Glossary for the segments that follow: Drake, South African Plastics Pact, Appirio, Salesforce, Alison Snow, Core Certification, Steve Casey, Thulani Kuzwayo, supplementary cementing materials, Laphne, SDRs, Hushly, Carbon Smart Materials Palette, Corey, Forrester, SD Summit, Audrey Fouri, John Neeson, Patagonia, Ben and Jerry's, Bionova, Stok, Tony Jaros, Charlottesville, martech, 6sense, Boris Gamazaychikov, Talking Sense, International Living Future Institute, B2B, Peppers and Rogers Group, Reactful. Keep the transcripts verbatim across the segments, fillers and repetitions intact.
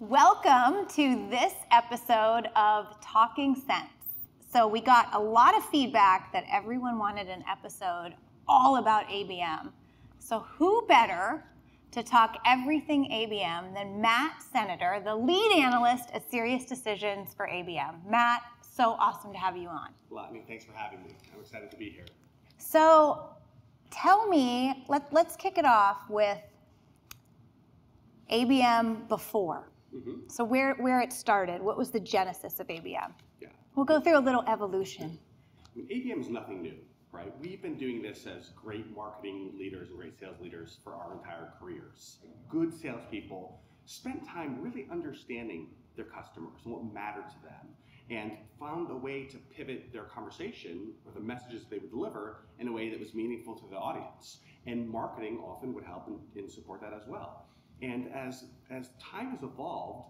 Welcome to this episode of Talking Sense. So we got a lot of feedback that everyone wanted an episode all about A B M. So who better to talk everything A B M than Matt Senatore, the lead analyst at SiriusDecisions for A B M. Matt, so awesome to have you on. Laphne, thanks for having me. I'm excited to be here. So tell me, let, let's kick it off with A B M before. Mm-hmm. So where, where it started, what was the genesis of A B M? Yeah. We'll go through a little evolution. I mean, A B M is nothing new, right? We've been doing this as great marketing leaders and great sales leaders for our entire careers. Good salespeople spent time really understanding their customers and what mattered to them, and found a way to pivot their conversation or the messages they would deliver in a way that was meaningful to the audience. And marketing often would help and, and support that as well. And as as time has evolved,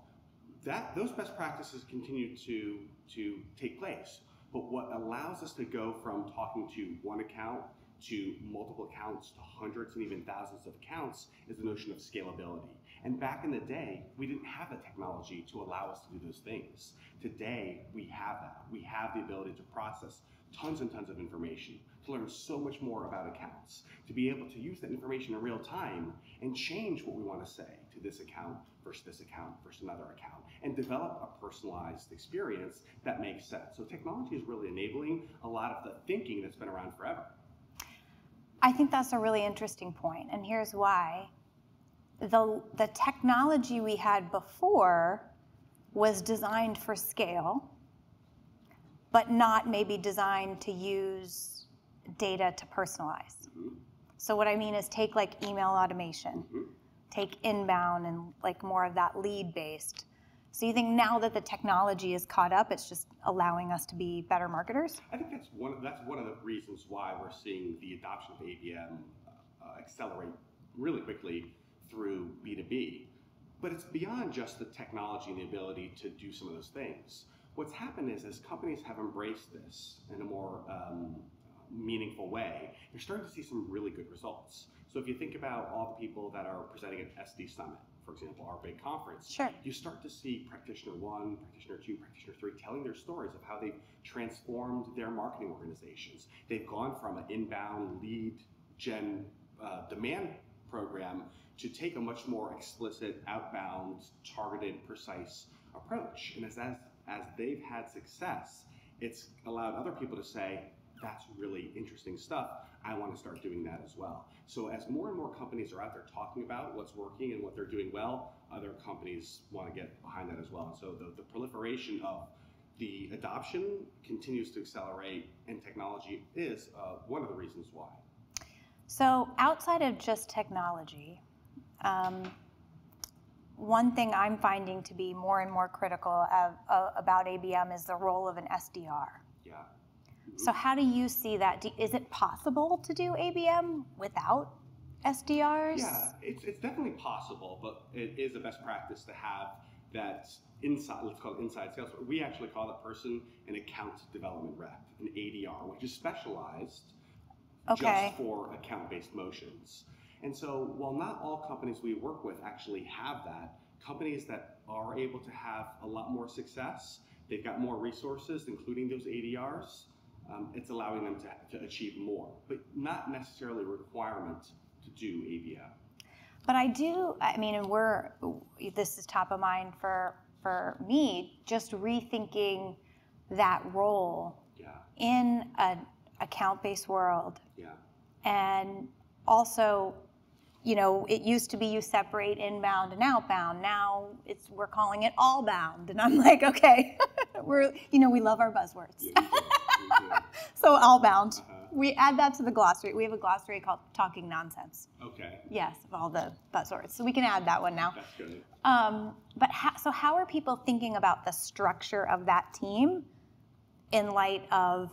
that those best practices continue to to take place. But what allows us to go from talking to one account to multiple accounts to hundreds and even thousands of accounts is the notion of scalability. And back in the day, we didn't have the technology to allow us to do those things. Today, we have that. We have the ability to process tons and tons of information, to learn so much more about accounts, to be able to use that information in real time and change what we want to say to this account versus this account versus another account, and develop a personalized experience that makes sense. So technology is really enabling a lot of the thinking that's been around forever. I think that's a really interesting point, and here's why. The, the technology we had before was designed for scale, but not maybe designed to use data to personalize. Mm-hmm. So what I mean is take like email automation, mm-hmm. take inbound and like more of that lead-based. So you think now that the technology is caught up, it's just allowing us to be better marketers? I think that's one of, that's one of the reasons why we're seeing the adoption of A B M uh, accelerate really quickly through B two B. But it's beyond just the technology and the ability to do some of those things. What's happened is as companies have embraced this in a more um, meaningful way, you're starting to see some really good results. So if you think about all the people that are presenting at S D Summit, for example, our big conference, sure. You start to see practitioner one, practitioner two, practitioner three telling their stories of how they've transformed their marketing organizations. They've gone from an inbound lead gen uh, demand program to take a much more explicit, outbound, targeted, precise approach. And as, as, as they've had success, it's allowed other people to say, that's really interesting stuff. I want to start doing that as well. So as more and more companies are out there talking about what's working and what they're doing well, other companies want to get behind that as well. And so the, the proliferation of the adoption continues to accelerate, and technology is uh, one of the reasons why. So outside of just technology, Um, one thing I'm finding to be more and more critical of, uh, about A B M is the role of an S D R. Yeah. Mm-hmm. So how do you see that? Do, is it possible to do A B M without S D Rs? Yeah, it's, it's definitely possible, but it is a best practice to have that inside, let's call it inside sales. We actually call that person an account development rep, an A D R, which is specialized okay. just for account-based motions. And so while not all companies we work with actually have that, companies that are able to have a lot more success, they've got more resources, including those A D Rs, um, it's allowing them to, to achieve more, but not necessarily a requirement to do A B M. But I do, I mean, and we're, this is top of mind for, for me, just rethinking that role yeah. in an account-based world. Yeah. And also, you know, it used to be you separate inbound and outbound. Now it's we're calling it all bound, and I'm like, okay, we're you know we love our buzzwords. Yeah, we do. We do. So all bound, uh-huh. we add that to the glossary. We have a glossary called Talking Nonsense. Okay. Yes, of all the buzzwords, so we can add that one now. That's good. Um, but how, so how are people thinking about the structure of that team in light of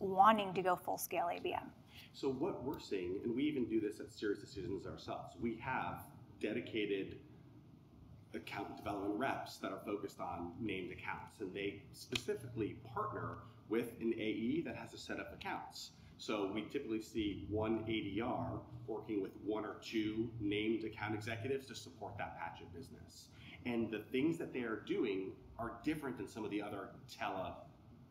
wanting to go full scale A B M? So what we're seeing, and we even do this at SiriusDecisions ourselves, we have dedicated account development reps that are focused on named accounts, and they specifically partner with an A E that has a set of accounts. So we typically see one A D R working with one or two named account executives to support that patch of business. And the things that they are doing are different than some of the other tele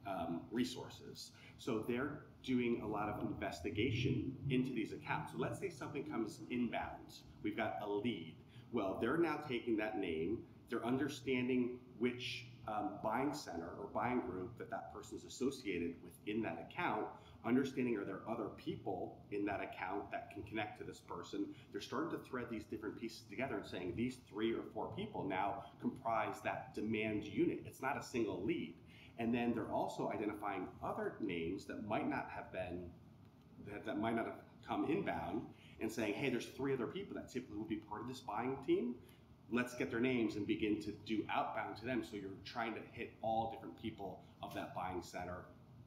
um, resources. So they're doing a lot of investigation into these accounts. So let's say something comes inbound. We've got a lead. Well, they're now taking that name, they're understanding which um, buying center or buying group that that person's associated within that account, understanding are there other people in that account that can connect to this person. They're starting to thread these different pieces together and saying these three or four people now comprise that demand unit. It's not a single lead. And then they're also identifying other names that might not have been, that, that might not have come inbound and saying, hey, there's three other people that typically would be part of this buying team. Let's get their names and begin to do outbound to them. So you're trying to hit all different people of that buying center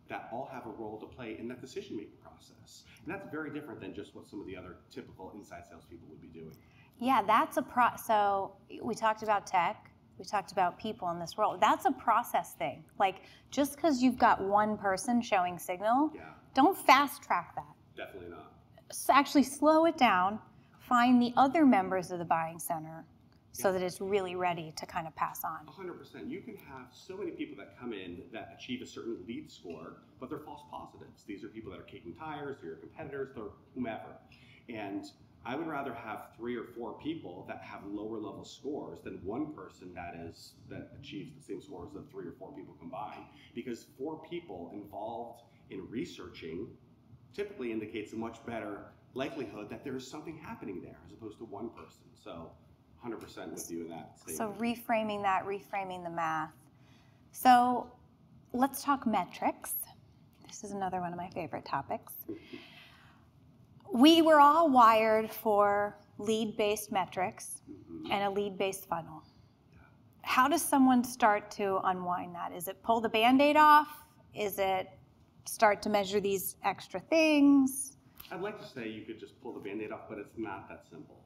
that all have a role to play in that decision-making process. And that's very different than just what some of the other typical inside salespeople would be doing. Yeah, that's a pro, so we talked about tech, we talked about people in this role. That's a process thing. Like, just because you've got one person showing signal, yeah. Don't fast track that. Definitely not. So actually slow it down, find the other members of the buying center, so that it's really ready to kind of pass on. one hundred percent. You can have so many people that come in that achieve a certain lead score, but they're false positives. These are people that are kicking tires, they're your competitors, they're whomever. And I would rather have three or four people that have lower level scores than one person that is that achieves the same scores that three or four people combined, because four people involved in researching typically indicates a much better likelihood that there is something happening there as opposed to one person. So one hundred percent with you in that statement. So reframing that, reframing the math. So let's talk metrics. This is another one of my favorite topics. We were all wired for lead-based metrics mm-hmm. and a lead-based funnel. Yeah. How does someone start to unwind that? Is it pull the Band-Aid off? Is it start to measure these extra things? I'd like to say you could just pull the Band-Aid off, but it's not that simple.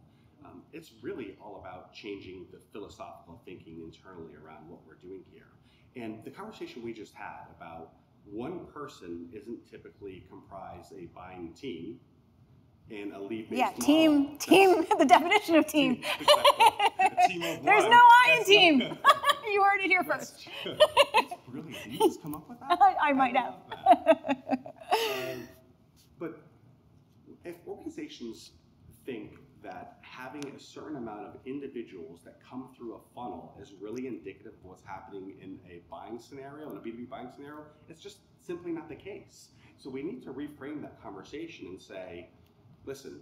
Um, it's really all about changing the philosophical thinking internally around what we're doing here. And the conversation we just had about one person isn't typically comprise a buying team and a lead-based yeah, model. team, team, the definition of team. Exactly. A team of There's one. no I in team. You heard it here first. That's brilliant. Did you just come up with that? I, I might I have. That. um, but if organizations think that having a certain amount of individuals that come through a funnel is really indicative of what's happening in a buying scenario, in a B two B buying scenario, it's just simply not the case. So we need to reframe that conversation and say, listen,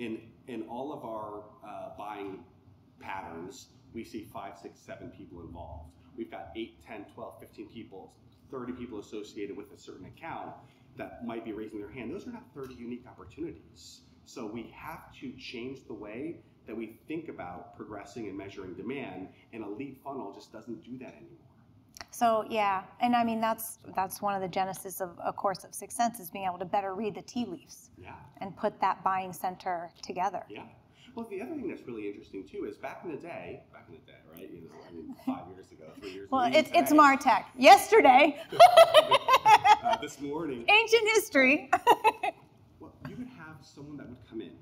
in, in all of our uh, buying patterns, we see five, six, seven people involved. We've got eight, ten, twelve, fifteen people, thirty people associated with a certain account that might be raising their hand. Those are not thirty unique opportunities. So we have to change the way that we think about progressing and measuring demand, and a lead funnel just doesn't do that anymore. So yeah, and I mean that's that's one of the genesis of a course of six sense is being able to better read the tea leaves yeah. and put that buying center together. Yeah. Well, the other thing that's really interesting too is back in the day, back in the day, right? You know, I mean, five years ago, three years ago. Well, it's today. It's martech. Yesterday. uh, this morning. Ancient history. Someone that would come in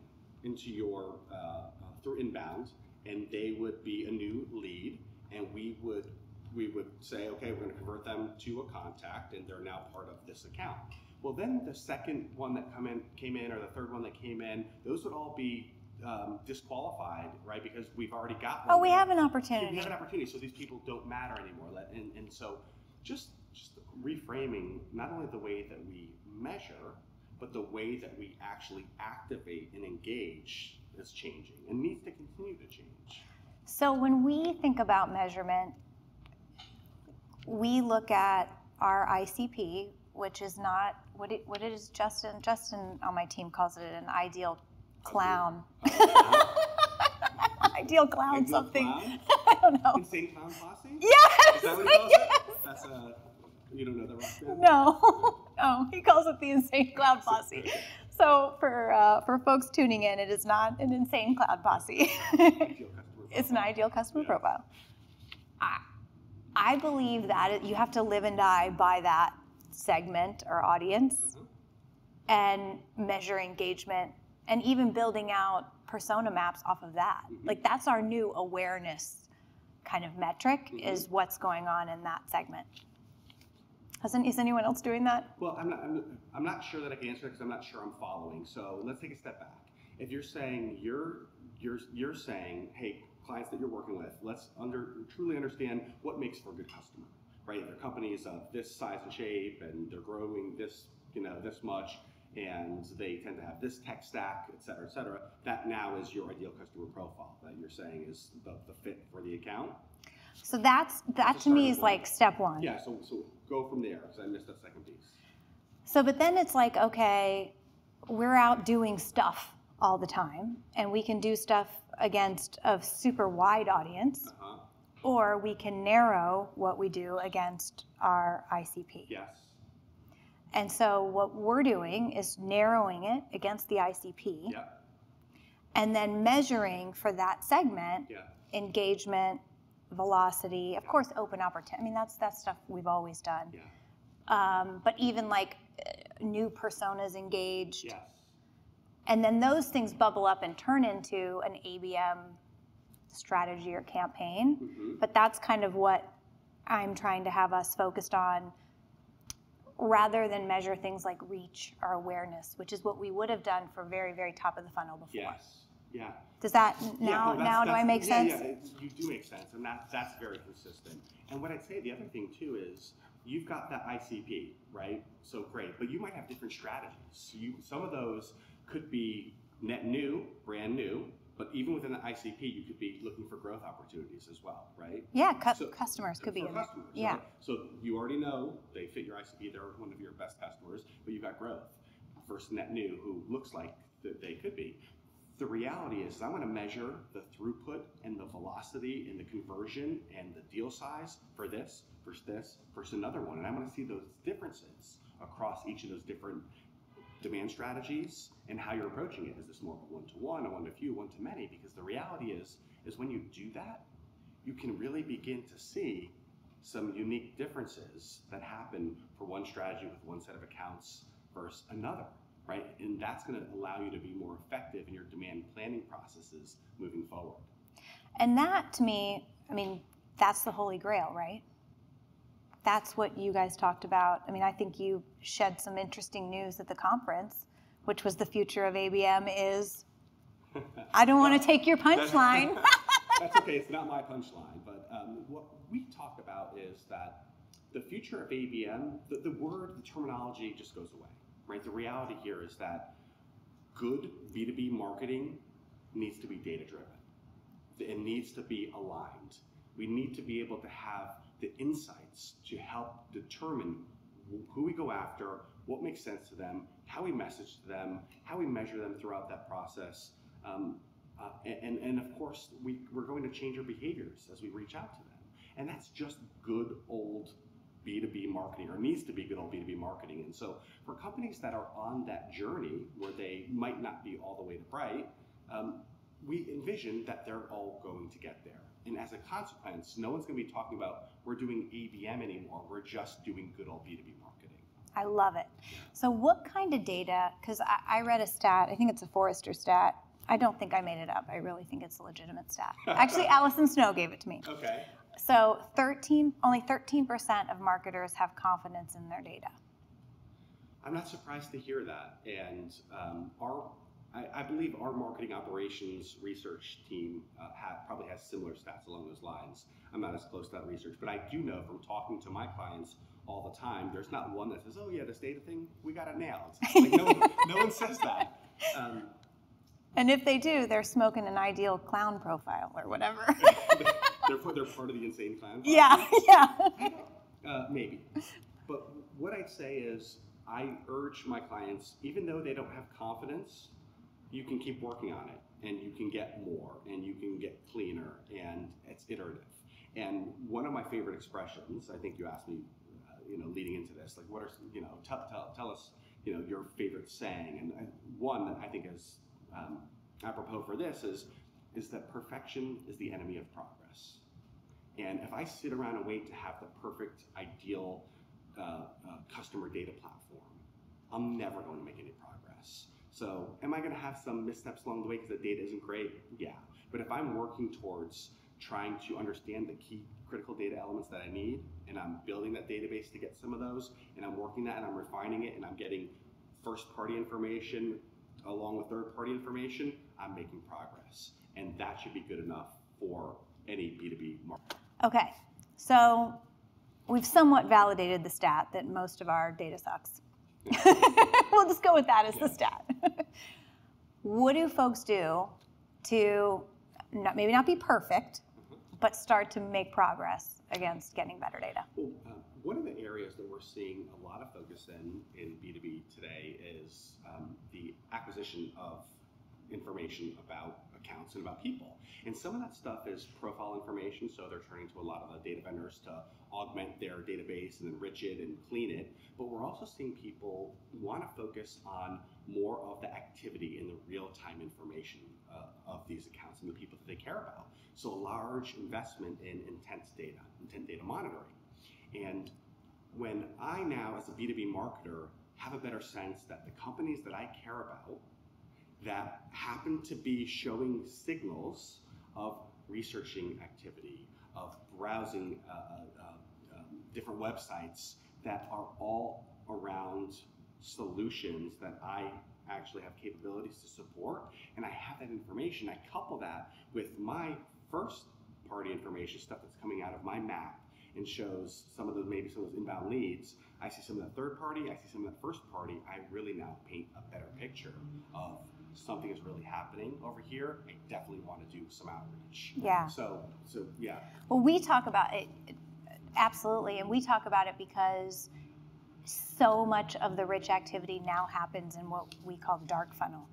into your uh, uh, through inbound, and they would be a new lead, and we would we would say, okay, we're going to convert them to a contact, and they're now part of this account. Well, then the second one that come in came in, or the third one that came in, those would all be um, disqualified, right? Because we've already got one. Oh, we have an opportunity. We have an opportunity, so these people don't matter anymore. And and so just just reframing not only the way that we measure, but the way that we actually activate and engage is changing and needs to continue to change. So when we think about measurement, we look at our I C P, which is not, what it, what it is Justin, Justin on my team calls it an ideal clown. Ideal, uh, ideal clown ideal something, clown? I don't know. Insane Clown Posse? Yes! Is that what he calls yes. it? That's a, you don't know the rock band? No. Oh, he calls it the Insane Clown Posse. So for uh, for folks tuning in, it is not an Insane Clown Posse. It's an ideal customer yeah. profile. I, I believe that it, you have to live and die by that segment or audience. Mm-hmm. and measure engagement, and even building out persona maps off of that. Mm-hmm. Like, that's our new awareness kind of metric, mm-hmm. is what's going on in that segment. Hasn't, is anyone else doing that? Well, I'm not, I'm, I'm not sure that I can answer that because I'm not sure I'm following. So let's take a step back. If you're saying, you're, you're, you're saying, hey, clients that you're working with, let's under, truly understand what makes for a good customer, right? Their company is of this size and shape, and they're growing this, you know, this much, and they tend to have this tech stack, et cetera, et cetera. That now is your ideal customer profile that you're saying is the, the fit for the account. So that's, that to me is like step one. Yeah, so, so go from there, because I missed that second piece. So, but then it's like, okay, we're out doing stuff all the time, and we can do stuff against a super wide audience, uh-huh. or we can narrow what we do against our I C P. Yes. And so what we're doing is narrowing it against the I C P, yeah. and then measuring for that segment, yeah. engagement, velocity, of yeah. course, open opportunity. I mean, that's, that's stuff we've always done. Yeah. Um, but even like uh, new personas engaged. Yes. And then those things bubble up and turn into an A B M strategy or campaign. Mm-hmm. But that's kind of what I'm trying to have us focused on, rather than measure things like reach or awareness, which is what we would have done for very, very top of the funnel before. Yes, yeah. Does that, now, yeah, no, now do I make yeah, sense? Yeah, it, you do make sense, and that, that's very consistent. And what I'd say, the other thing too is, you've got that I C P, right? So great, but you might have different strategies. So you, some of those could be net new, brand new, but even within the I C P, you could be looking for growth opportunities as well, right? Yeah, cu so, customers could be. Customers, yeah. Right? So you already know they fit your I C P, they're one of your best customers, but you've got growth versus net new who looks like th they could be. The reality is, I want to measure the throughput and the velocity and the conversion and the deal size for this, versus this, versus another one. And I want to see those differences across each of those different demand strategies and how you're approaching it. Is this more of a one-to-one, a one-to-few, one-to-many? Because the reality is, is when you do that, you can really begin to see some unique differences that happen for one strategy with one set of accounts versus another, right? And that's going to allow you to be more effective in your demand planning processes moving forward. And that, to me, I mean, that's the holy grail, right? That's what you guys talked about. I mean, I think you shed some interesting news at the conference, which was the future of A B M is, I don't want to take your punchline. That's okay, it's not my punchline, but um, what we talk about is that the future of A B M, the, the word, the terminology just goes away, right? The reality here is that good B two B marketing needs to be data-driven. It needs to be aligned. We need to be able to have the insights to help determine who we go after, what makes sense to them, how we message to them, how we measure them throughout that process. Um, uh, and, and of course, we, we're going to change our behaviors as we reach out to them. And that's just good old B two B marketing, or needs to be good old B two B marketing. And so for companies that are on that journey where they might not be all the way to bright, um, we envision that they're all going to get there. And as a consequence, no one's going to be talking about we're doing A B M anymore. We're just doing good old B two B marketing. I love it. So what kind of data, because I, I read a stat, I think it's a Forrester stat. I don't think I made it up. I really think it's a legitimate stat. Actually, Alison Snow gave it to me. Okay. So thirteen, only thirteen percent of marketers have confidence in their data. I'm not surprised to hear that. And um, our I believe our marketing operations research team uh, have, probably has similar stats along those lines. I'm not as close to that research, but I do know from talking to my clients all the time, there's not one that says, oh yeah, this data thing, we got it nailed. Like, no, one, no one says that. Um, and if they do, they're smoking an ideal clown profile or whatever. they're, they're part of the insane clown profile. Yeah, yeah. Uh, maybe. But what I'd say is I urge my clients, even though they don't have confidence, you can keep working on it, and you can get more, and you can get cleaner, and it's iterative. And one of my favorite expressions, I think you asked me, uh, you know, leading into this, like, what are, you know, tell, tell, tell us, you know, your favorite saying. And I, one that I think is um, apropos for this is, is that perfection is the enemy of progress. And if I sit around and wait to have the perfect, ideal uh, uh, customer data platform, I'm never going to make any progress. So am I going to have some missteps along the way because the data isn't great? Yeah. But if I'm working towards trying to understand the key critical data elements that I need, and I'm building that database to get some of those, and I'm working that and I'm refining it, and I'm getting first party information along with third party information, I'm making progress. And that should be good enough for any B two B market. Okay, so we've somewhat validated the stat that most of our data sucks. We'll just go with that as yeah. the stat. What do folks do to not, maybe not be perfect, but start to make progress against getting better data? Well, uh, one of the areas that we're seeing a lot of focus in in B two B today is um, the acquisition of information about accounts and about people. And some of that stuff is profile information, so they're turning to a lot of the data vendors to augment their database and enrich it and clean it. But we're also seeing people want to focus on more of the activity and the real-time information uh, of these accounts and the people that they care about. So a large investment in intense data, intent data monitoring. And when I now, as a B two B marketer, have a better sense that the companies that I care about that happen to be showing signals of researching activity, of browsing uh, uh, um, different websites that are all around solutions that I actually have capabilities to support, and I have that information. I couple that with my first party information, stuff that's coming out of my map and shows some of those, maybe some of those inbound leads. I see some of that third party, I see some of that first party. I really now paint a better picture of something is really happening over here. I definitely want to do some outreach. Yeah. So, so yeah. Well, we talk about it, absolutely, and we talk about it because so much of the rich activity now happens in what we call the dark funnel.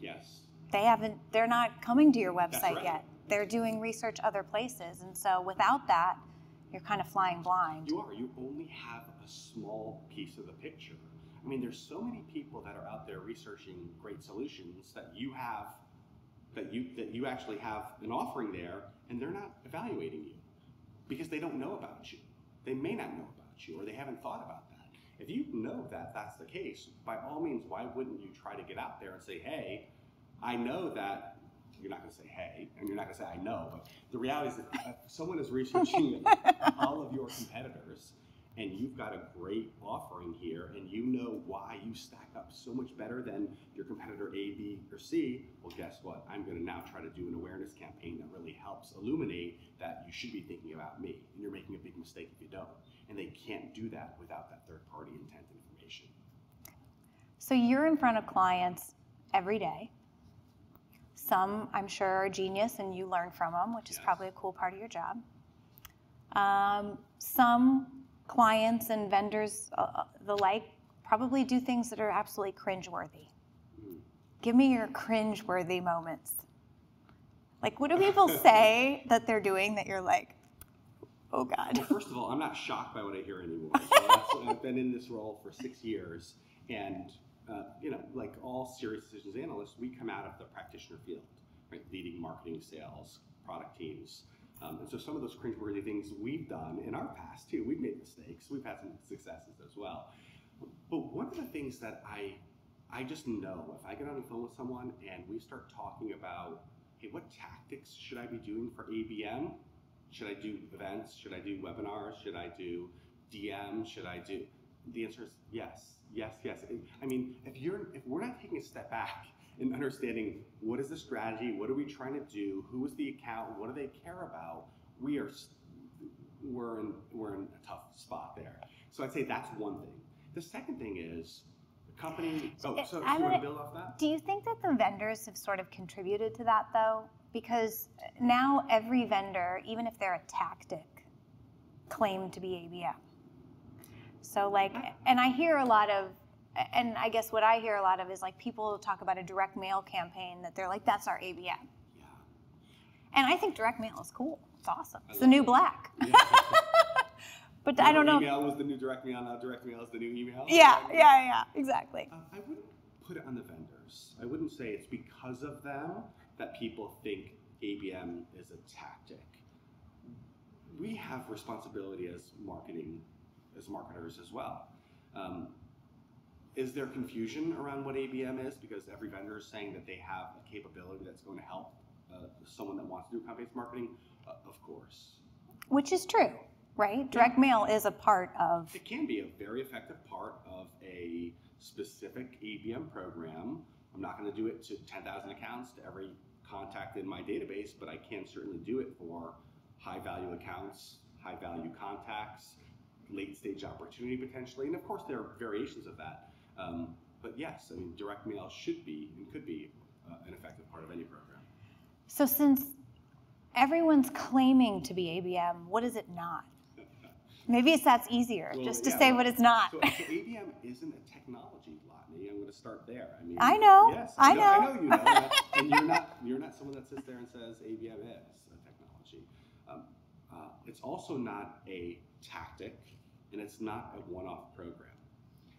Yes. They haven't, they're not coming to your website right. yet. They're doing research other places, and so without that, you're kind of flying blind. You are, you only have a small piece of the picture. I mean, there's so many people that are out there researching great solutions that you have, that you that you actually have an offering there, and they're not evaluating you because they don't know about you. They may not know about you, or they haven't thought about that. If you know that that's the case, by all means, why wouldn't you try to get out there and say, hey, I know that. You're not going to say, hey, and you're not going to say, I know, but the reality is that if someone is researching all of your competitors, and you've got a great offering here, and you know why you stack up so much better than your competitor A, B, or C, well, guess what? I'm going to now try to do an awareness campaign that really helps illuminate that you should be thinking about me, and you're making a big mistake if you don't. And they can't do that without that third-party intent information. So you're in front of clients every day. Some, I'm sure, are genius and you learn from them, which is yes. probably a cool part of your job. Um, some clients and vendors, uh, the like, probably do things that are absolutely cringeworthy. Mm. Give me your cringeworthy moments. Like, what do people say that they're doing that you're like, oh, God. Well, first of all, I'm not shocked by what I hear anymore. So that's, I've been in this role for six years, and Uh, you know, like all serious decisions analysts, we come out of the practitioner field, right? Leading marketing, sales, product teams. Um, and so some of those cringeworthy things we've done in our past too, we've made mistakes, we've had some successes as well. But one of the things that I, I just know, if I get on the phone with someone and we start talking about, hey, what tactics should I be doing for A B M? Should I do events? Should I do webinars? Should I do D M? Should I do? The answer is yes, yes, yes. I mean, if you're, if we're not taking a step back and understanding what is the strategy, what are we trying to do, who is the account, what do they care about, we are, we're in, we're in a tough spot there. So I'd say that's one thing. The second thing is the company. Oh, so I you want to build off that? Do you think that the vendors have sort of contributed to that though? Because now every vendor, even if they're a tactic, claim to be A B M. So like, and I hear a lot of, and I guess what I hear a lot of is like people talk about a direct mail campaign that they're like, that's our A B M. Yeah. And I think direct mail is cool. It's awesome. It's the new black. Yeah. But you know, I don't know. Email was the new direct mail, now direct mail is the new email. Yeah, yeah, yeah, yeah, exactly. Uh, I wouldn't put it on the vendors. I wouldn't say it's because of them that people think A B M is a tactic. We have responsibility as marketing as marketers as well. Um, is there confusion around what A B M is? Because every vendor is saying that they have a capability that's going to help uh, someone that wants to do account-based marketing, uh, of course. Which is true, right? Direct mail is a part of... It can be a very effective part of a specific A B M program. I'm not going to do it to ten thousand accounts, to every contact in my database, but I can certainly do it for high-value accounts, high-value contacts, late-stage opportunity potentially, and of course there are variations of that. Um, but yes, I mean, direct mail should be and could be uh, an effective part of any program. So since everyone's claiming to be A B M, what is it not? Maybe it's that's easier, well, just to yeah, say well, what it's not. So, so A B M isn't a technology, Laphne. I'm going to start there. I mean, I know. Yes, I, I know, know. I know you know. That, and you're not you're not someone that sits there and says A B M is a technology. Um, uh, it's also not a tactic, and it's not a one-off program.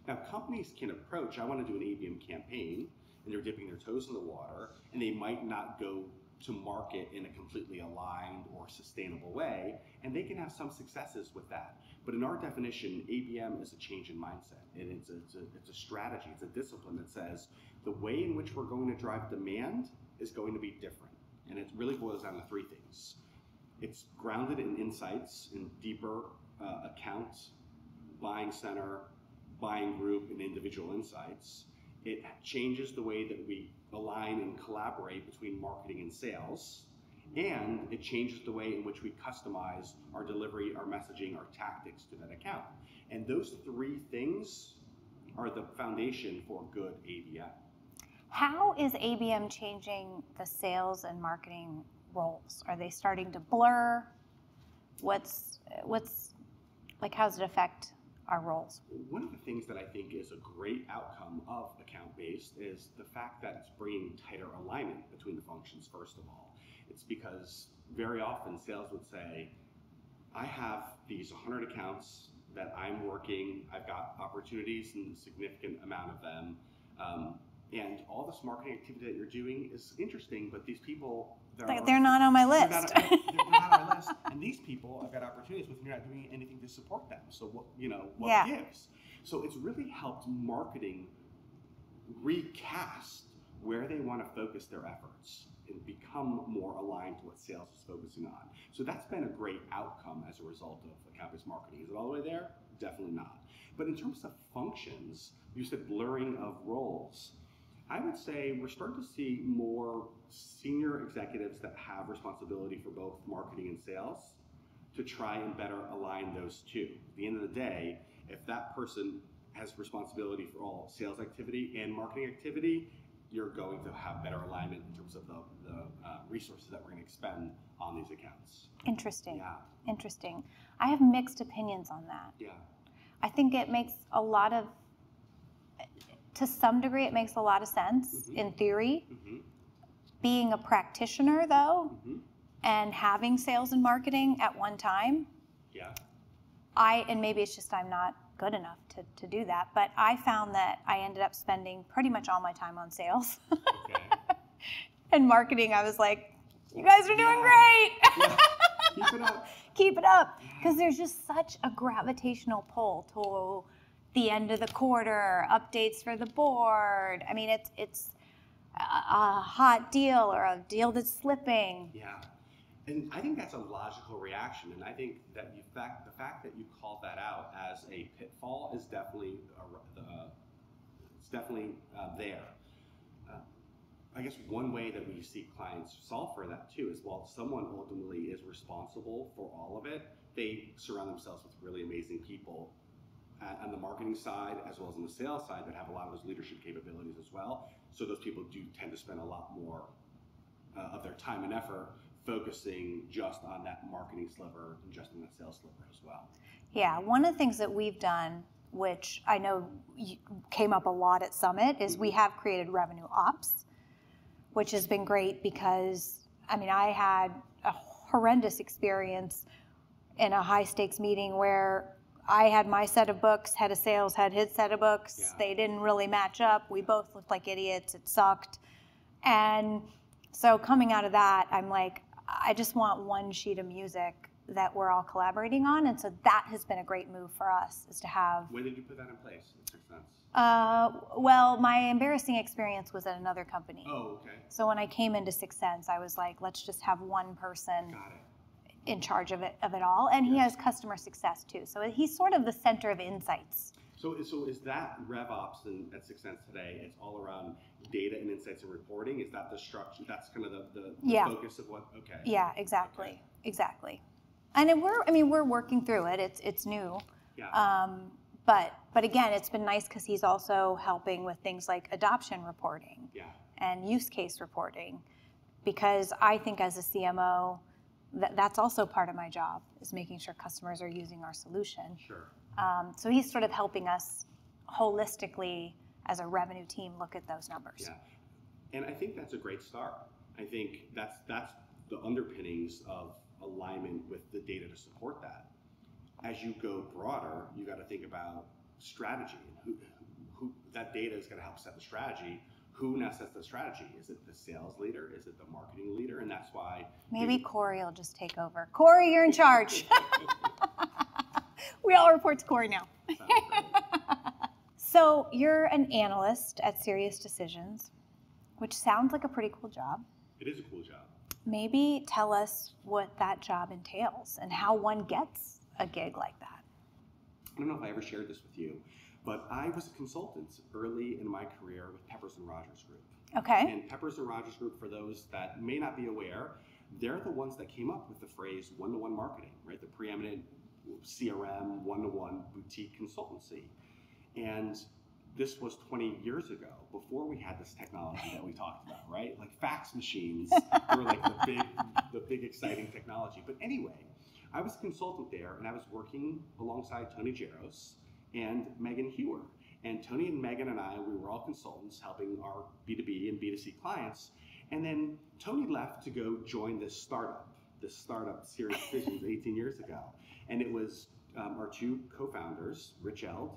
Now, companies can approach. I want to do an A B M campaign, and they're dipping their toes in the water, and they might not go to market in a completely aligned or sustainable way, and they can have some successes with that. But in our definition, A B M is a change in mindset, and it's a, it's, a, it's a strategy, it's a discipline that says the way in which we're going to drive demand is going to be different. And it really boils down to three things. It's grounded in insights, in deeper uh, accounts, buying center, buying group, and individual insights. It changes the way that we align and collaborate between marketing and sales, and it changes the way in which we customize our delivery, our messaging, our tactics to that account. And those three things are the foundation for good A B M. How is A B M changing the sales and marketing roles? Are they starting to blur? What's, what's like, how does it affect our roles? One of the things that I think is a great outcome of account-based is the fact that it's bringing tighter alignment between the functions, first of all. It's because very often sales would say, I have these one hundred accounts that I'm working, I've got opportunities and a significant amount of them, um, and all this marketing activity that you're doing is interesting, but these people, they're, like, they're not on my list. Not, they're, they're not on my list. And these people, I've got opportunities with, and you're not doing anything to support them. So what, you know, what yeah. gives? So it's really helped marketing recast where they want to focus their efforts and become more aligned to what sales is focusing on. So that's been a great outcome as a result of account-based marketing. Is it all the way there? Definitely not. But in terms of functions, you said blurring of roles. I would say we're starting to see more senior executives that have responsibility for both marketing and sales to try and better align those two. At the end of the day, if that person has responsibility for all sales activity and marketing activity, you're going to have better alignment in terms of the, the uh, resources that we're going to expend on these accounts. Interesting. Yeah. Interesting. I have mixed opinions on that. Yeah. I think it makes a lot of, to some degree, it makes a lot of sense mm-hmm. in theory. Mm-hmm. Being a practitioner, though, mm-hmm. and having sales and marketing at one time, yeah. I and maybe it's just I'm not good enough to, to do that, but I found that I ended up spending pretty much all my time on sales. Okay. And marketing, I was like, you guys are doing yeah. great. Yeah. Keep it up. Keep it up. Because there's just such a gravitational pull to the end of the quarter, updates for the board. I mean, it's it's a, a hot deal or a deal that's slipping. Yeah, and I think that's a logical reaction, and I think that you fact, the fact that you called that out as a pitfall is definitely a, uh, it's definitely uh, there. Uh, I guess one way that we see clients solve for that too is while someone ultimately is responsible for all of it, they surround themselves with really amazing people on the marketing side as well as on the sales side that have a lot of those leadership capabilities as well. So those people do tend to spend a lot more uh, of their time and effort focusing just on that marketing sliver and just on that sales sliver as well. Yeah, one of the things that we've done, which I know came up a lot at Summit, is we have created Revenue Ops, which has been great because, I mean, I had a horrendous experience in a high stakes meeting where I had my set of books, head of sales had his set of books. Yeah. They didn't really match up. We both looked like idiots. It sucked. And so coming out of that, I'm like, I just want one sheet of music that we're all collaborating on. And so that has been a great move for us, is to have... When did you put that in place? six sense? Uh, well, my embarrassing experience was at another company. Oh, okay. So when I came into six sense, I was like, let's just have one person Got it. in charge of it of it all. And yes. he has customer success too. So he's sort of the center of insights. So, so is that RevOps in, at six sense today? It's all around data and insights and reporting? Is that the structure? That's kind of the, the, the yeah. focus of what? Okay. Yeah, exactly. Okay. Exactly. And we're, I mean, we're working through it. It's it's new, yeah. um, but but again, it's been nice because he's also helping with things like adoption reporting yeah. and use case reporting, because I think as a C M O, that that's also part of my job, is making sure customers are using our solution. Sure. Um, so he's sort of helping us holistically as a revenue team look at those numbers. Yeah, and I think that's a great start. I think that's that's the underpinnings of alignment with the data to support that. As you go broader, you got to think about strategy. Who, who that data is going to help set the strategy. Who now sets the strategy? Is it the sales leader? Is it the marketing leader? And that's why maybe they, Corey will just take over. Corey, you're in charge. We all report to Corey now. So you're an analyst at SiriusDecisions, which sounds like a pretty cool job. It is a cool job. Maybe tell us what that job entails and how one gets a gig like that. I don't know if I ever shared this with you, but I was a consultant early in my career with Peppers and Rogers Group. Okay. And Peppers and Rogers Group, for those that may not be aware, they're the ones that came up with the phrase one-to-one marketing, right? The preeminent C R M one-to-one boutique consultancy. And this was twenty years ago, before we had this technology that we talked about, right? Like fax machines were like the big, the big exciting technology. But anyway, I was a consultant there, and I was working alongside Tony Jaros and Megan Hewer. And Tony and Megan and I, we were all consultants helping our B two B and B two C clients. And then Tony left to go join this startup, this startup SiriusDecisions eighteen years ago. And it was um, our two co-founders, Rich Eld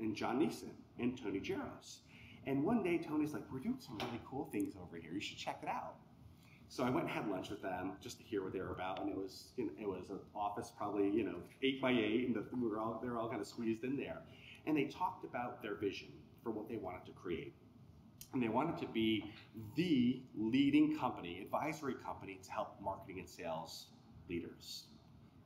and John Neeson, and Tony Jaros. And one day Tony's like, we're doing some really cool things over here, you should check it out. So I went and had lunch with them just to hear what they were about, and it was you know, it was an office probably you know eight by eight, and the, we were all they were all kind of squeezed in there. And they talked about their vision for what they wanted to create, and they wanted to be the leading company, advisory company to help marketing and sales leaders,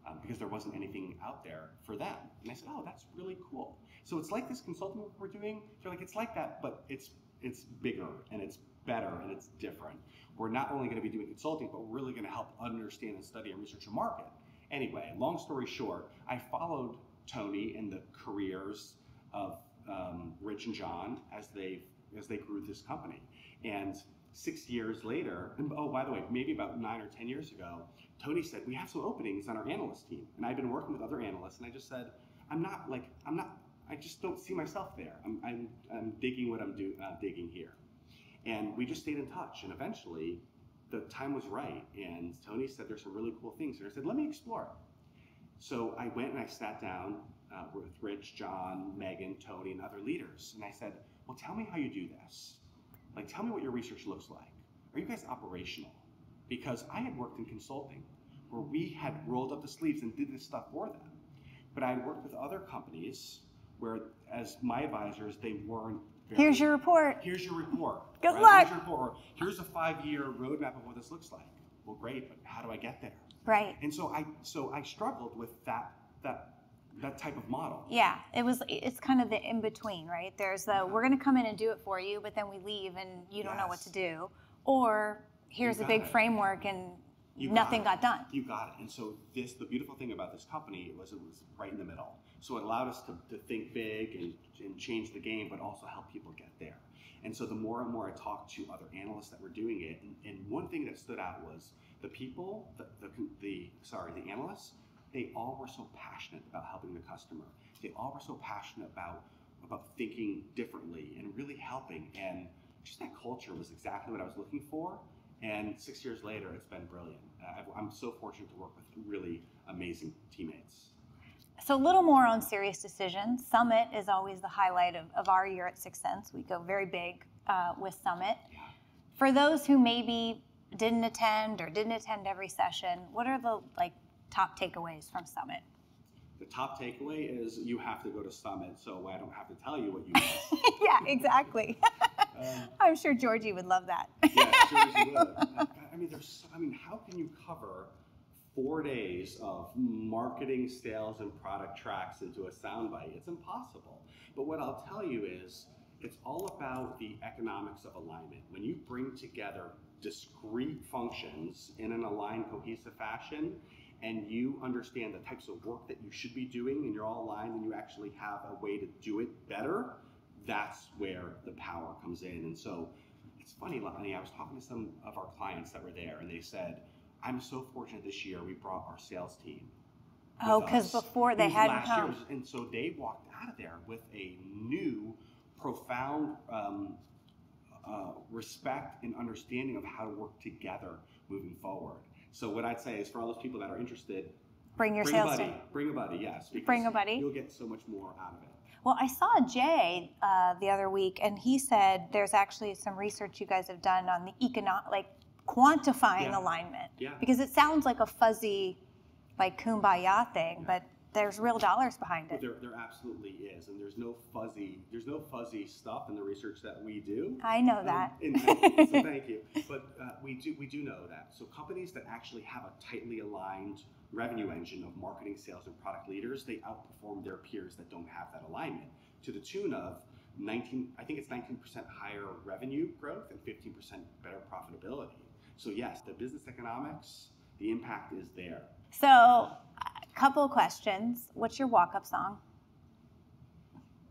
um, because there wasn't anything out there for them. And I said, oh, that's really cool. So it's like this consulting work we're doing. They're like, it's like that, but it's it's bigger and it's better and it's different. We're not only gonna be doing consulting, but we're really gonna help understand and study and research and market. Anyway, long story short, I followed Tony and the careers of um, Rich and John as they as they grew this company. And six years later, and oh, by the way, maybe about nine or ten years ago, Tony said, we have some openings on our analyst team. And I've been working with other analysts, and I just said, I'm not like, I'm not, I just don't see myself there. I'm, I'm, I'm digging what I'm doing, uh, digging here. And we just stayed in touch, and eventually the time was right, and Tony said there's some really cool things, and I said, let me explore it. So I went and I sat down uh, with Rich, John, Megan, Tony, and other leaders, and I said, well, tell me how you do this. Like, tell me what your research looks like. Are you guys operational? Because I had worked in consulting, where we had rolled up the sleeves and did this stuff for them, but I worked with other companies where, as my advisors, they weren't very, here's your report. Here's your report. Good right? luck. Here's, your report. Or, here's a five-year roadmap of what this looks like. Well, great, but how do I get there? Right. And so I, so I struggled with that, that, that type of model. Yeah, it was. It's kind of the in-between, right? There's the yeah. we're going to come in and do it for you, but then we leave and you don't yes. know what to do. Or here's a big it. framework and you nothing got, got done. You got it. And so this, the beautiful thing about this company was it was right in the middle. So it allowed us to, to think big and, and change the game, but also help people get there. And so the more and more I talked to other analysts that were doing it, and, and one thing that stood out was the people, the, the, the sorry, the analysts, they all were so passionate about helping the customer. They all were so passionate about, about thinking differently and really helping. And just that culture was exactly what I was looking for. And six years later, it's been brilliant. I've, I'm so fortunate to work with really amazing teammates. So a little more on SiriusDecisions. Summit is always the highlight of, of our year at six sense. We go very big uh, with Summit. Yeah. For those who maybe didn't attend or didn't attend every session, what are the like top takeaways from Summit? The top takeaway is you have to go to Summit, so I don't have to tell you what you know. Yeah, exactly. um, I'm sure Georgie would love that. Yes, Georgie would. I mean, there's. I mean, how can you cover four days of marketing, sales, and product tracks into a soundbite? It's impossible. But what I'll tell you is, it's all about the economics of alignment. When you bring together discrete functions in an aligned, cohesive fashion, and you understand the types of work that you should be doing, and you're all aligned, and you actually have a way to do it better, that's where the power comes in. And so it's funny, Laphne, I was talking to some of our clients that were there, and they said, I'm so fortunate this year we brought our sales team. Oh, because before they hadn't come. Year, and so they walked out of there with a new, profound um, uh, respect and understanding of how to work together moving forward. So what I'd say is, for all those people that are interested, bring your bring sales a buddy. Team. Bring a buddy, yes. Bring a buddy. You'll get so much more out of it. Well, I saw Jay uh, the other week, and he said there's actually some research you guys have done on the econo- like quantifying yeah. alignment. Yeah. Because it sounds like a fuzzy, like kumbaya thing, yeah. but there's real dollars behind it. There, there absolutely is, and there's no fuzzy, there's no fuzzy stuff in the research that we do. I know that. Um, and, and, so thank you. But uh, we do, we do know that. So companies that actually have a tightly aligned revenue engine of marketing, sales, and product leaders, they outperform their peers that don't have that alignment to the tune of nineteen. I think it's nineteen percent higher revenue growth and fifteen percent better profitability. So yes, the business economics, the impact is there. So. Couple of questions. What's your walk-up song?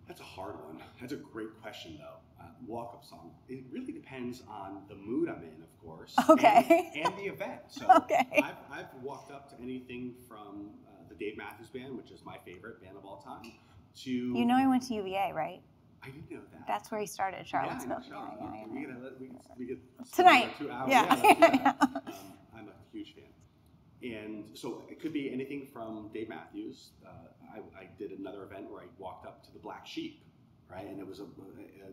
That's a hard one. That's a great question, though. Uh, walk-up song. It really depends on the mood I'm in, of course. Okay. And, and the event. So okay. I've, I've walked up to anything from uh, the Dave Matthews Band, which is my favorite band of all time, to... You know he went to U V A, right? I didn't know that. That's where he started, Charlottesville. Yeah, I know, yeah, yeah, yeah, yeah. We, we get tonight. Two hours. Yeah. yeah, yeah. yeah. Um, I'm a huge fan. And so it could be anything from Dave Matthews. Uh, I, I did another event where I walked up to the Black Sheep, right? And it was a, a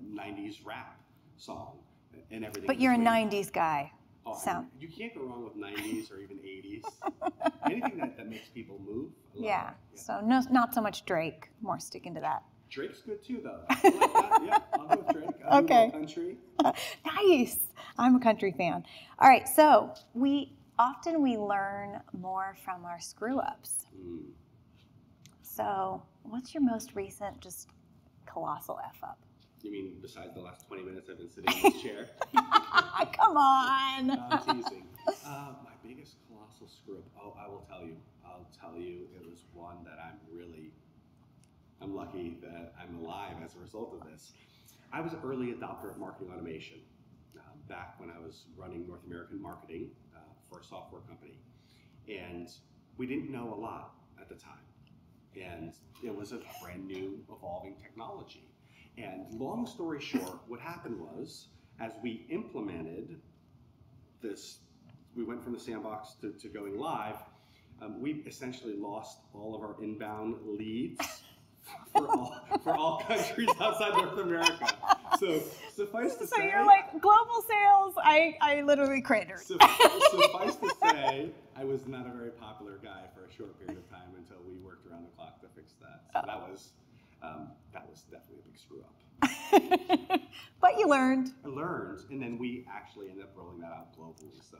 nineties rap song and everything. But you're a nineties guy. Oh, so. I mean, you can't go wrong with nineties or even eighties. Anything that, that makes people move. Yeah. yeah. So no, not so much Drake. More sticking to that. Drake's good too, though. I like that. Yeah, I'll go with Drake. I okay. Country. Nice. I'm a country fan. All right. So we. Often we learn more from our screw-ups. Mm. So what's your most recent just colossal F-up? You mean besides the last twenty minutes I've been sitting in this chair? Come on! No, I'm teasing. Uh, my biggest colossal screw-up, oh, I will tell you. I'll tell you it was one that I'm really, I'm lucky that I'm alive as a result of this. I was an early adopter of marketing automation uh, back when I was running North American marketing. For a software company, and we didn't know a lot at the time, and it was a brand new evolving technology. And long story short, what happened was, as we implemented this, we went from the sandbox to, to going live, um, we essentially lost all of our inbound leads for all for all countries outside North America. So suffice to so say, so you're like global sales. I, I literally cratered. Suffice, suffice to say, I was not a very popular guy for a short period of time until we worked around the clock to fix that. So oh. that was um, that was definitely a big screw up. But you learned. I learned, and then we actually ended up rolling that out globally. So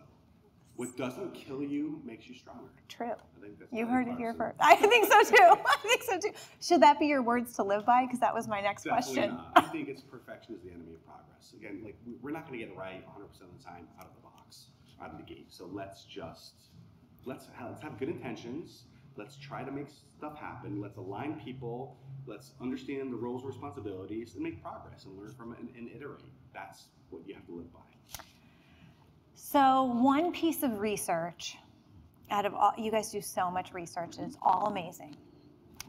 what doesn't kill you makes you stronger. True. I think that's you heard it here first. I think so too. I think so too. Should that be your words to live by? Because that was my next Definitely question. Not. I think it's perfection is the enemy of progress. Again, like we're not going to get it right one hundred percent of the time out of the box, out of the gate. So let's just let's have, let's have good intentions. Let's try to make stuff happen. Let's align people. Let's understand the roles and responsibilities and make progress and learn from it and, and iterate. That's what you have to live by. So one piece of research, out of all, you guys do so much research and it's all amazing,